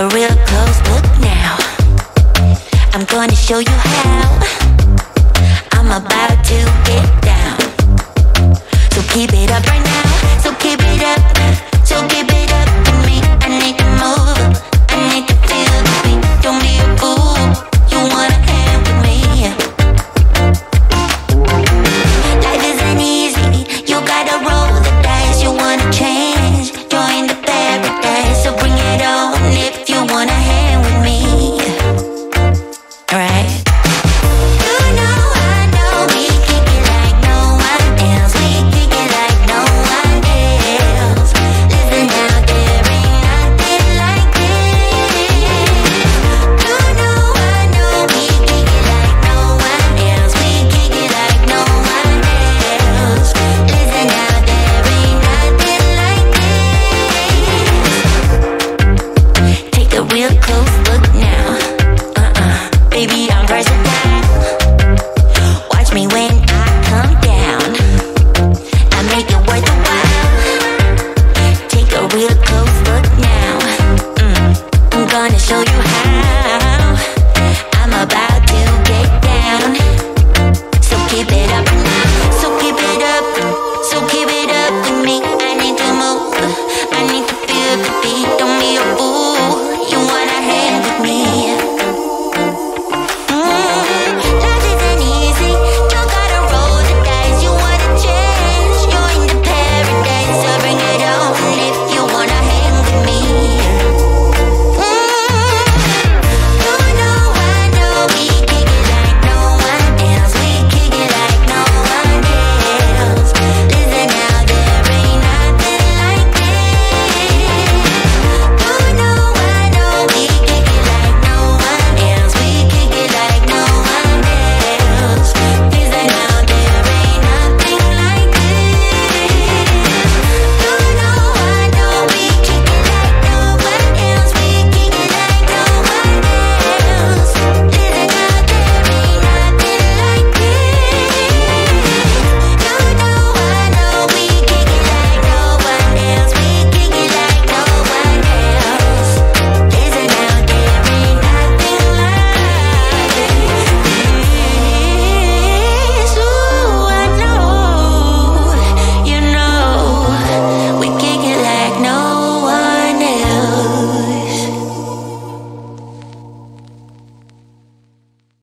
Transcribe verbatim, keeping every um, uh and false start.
a real close look now. I'm gonna show you how. I'm about to get down, so keep it up right now.